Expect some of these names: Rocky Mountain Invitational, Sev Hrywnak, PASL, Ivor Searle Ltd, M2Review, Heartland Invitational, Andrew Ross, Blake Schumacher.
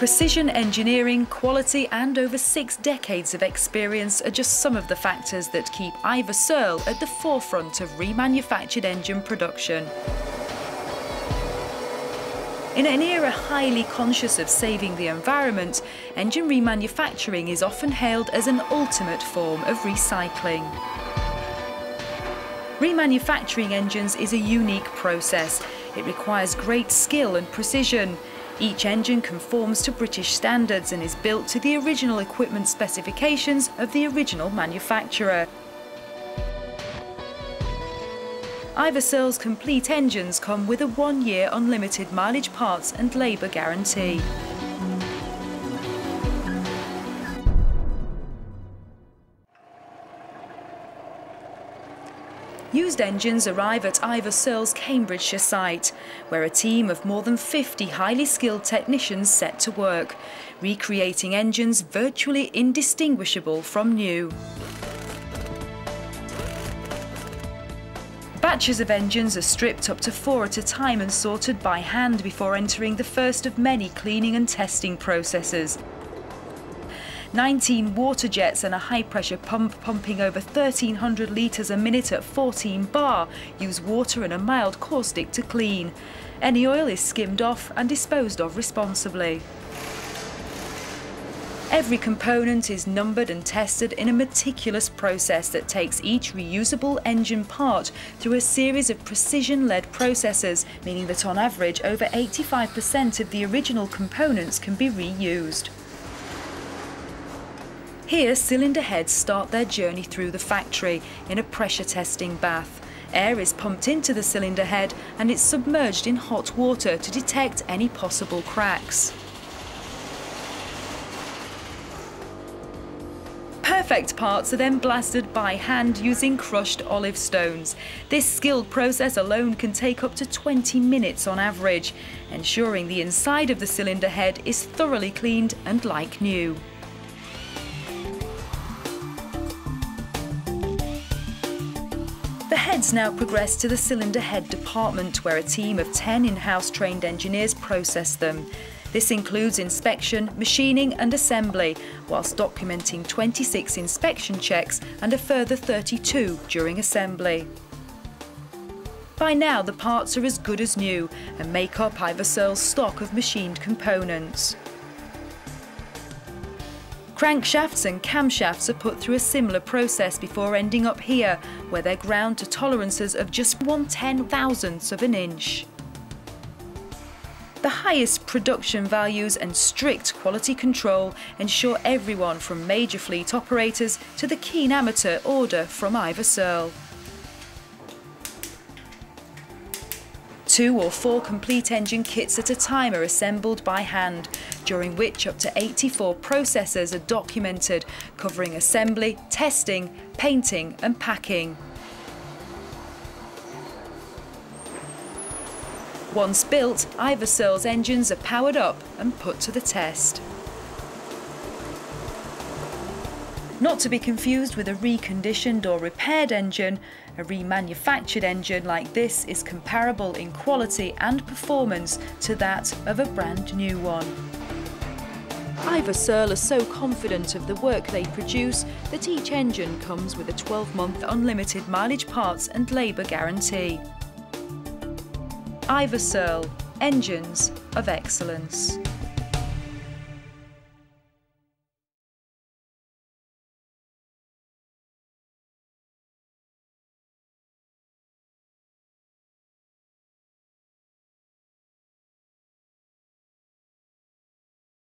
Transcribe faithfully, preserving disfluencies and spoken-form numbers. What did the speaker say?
Precision engineering, quality and over six decades of experience are just some of the factors that keep Ivor Searle at the forefront of remanufactured engine production. In an era highly conscious of saving the environment, engine remanufacturing is often hailed as an ultimate form of recycling. Remanufacturing engines is a unique process. It requires great skill and precision. Each engine conforms to British standards and is built to the original equipment specifications of the original manufacturer. Ivor Searle's complete engines come with a one-year unlimited mileage parts and labour guarantee. Used engines arrive at Ivor Searle's Cambridgeshire site, where a team of more than fifty highly skilled technicians set to work, recreating engines virtually indistinguishable from new. Batches of engines are stripped up to four at a time and sorted by hand before entering the first of many cleaning and testing processes. nineteen water jets and a high-pressure pump pumping over thirteen hundred litres a minute at fourteen bar use water and a mild caustic to clean. Any oil is skimmed off and disposed of responsibly. Every component is numbered and tested in a meticulous process that takes each reusable engine part through a series of precision-led processes, meaning that on average over eighty-five percent of the original components can be reused. Here, cylinder heads start their journey through the factory in a pressure testing bath. Air is pumped into the cylinder head and it's submerged in hot water to detect any possible cracks. Perfect parts are then blasted by hand using crushed olive stones. This skilled process alone can take up to twenty minutes on average, ensuring the inside of the cylinder head is thoroughly cleaned and like new. The heads now progress to the cylinder head department, where a team of ten in-house trained engineers process them. This includes inspection, machining and assembly, whilst documenting twenty-six inspection checks and a further thirty-two during assembly. By now the parts are as good as new and make up Ivor Searle's stock of machined components. Crankshafts and camshafts are put through a similar process before ending up here, where they're ground to tolerances of just one ten thousandths of an inch. The highest production values and strict quality control ensure everyone from major fleet operators to the keen amateur order from Ivor Searle. Two or four complete engine kits at a time are assembled by hand, during which up to eighty-four processes are documented, covering assembly, testing, painting and packing. Once built, Ivor Searle's engines are powered up and put to the test. Not to be confused with a reconditioned or repaired engine, a remanufactured engine like this is comparable in quality and performance to that of a brand new one. Ivor Searle are so confident of the work they produce that each engine comes with a twelve-month unlimited mileage parts and labour guarantee. Ivor Searle, engines of excellence.